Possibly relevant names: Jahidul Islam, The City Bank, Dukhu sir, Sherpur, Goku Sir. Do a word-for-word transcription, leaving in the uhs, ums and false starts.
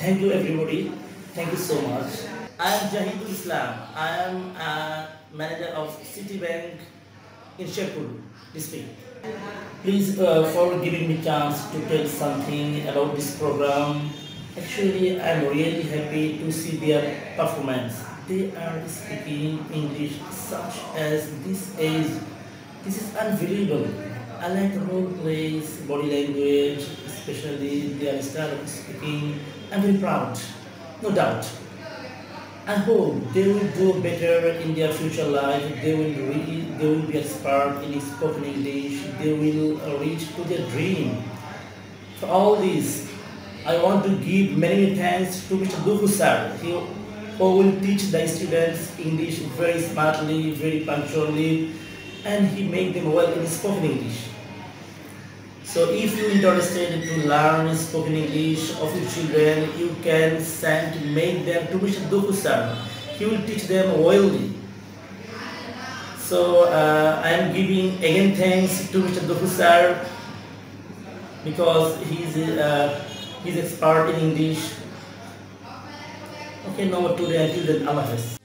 Thank you everybody. Thank you so much. I am Jahidul Islam. I am a manager of City Bank in Sherpur district. Please uh, for giving me chance to tell something about this program. Actually, I am really happy to see their performance. They are speaking English such as this age. This is unbelievable. I like the role plays, body language, especially their style of speaking. I'm very proud, no doubt. I hope they will do better in their future life. They will really, they will be expert in spoken English. They will reach to their dream. For all this, I want to give many thanks to Mister Goku Sir, who, who will teach the students English very smartly, very punctually, and he make them well in spoken English. So if you are interested to learn spoken English of your children, you can send make them to Mister Dukhu Sir. He will teach them well. So uh, I am giving again thanks to Mister Dukhu Sir because he is uh, he's expert in English. Okay, now today until then, Allah Hafiz.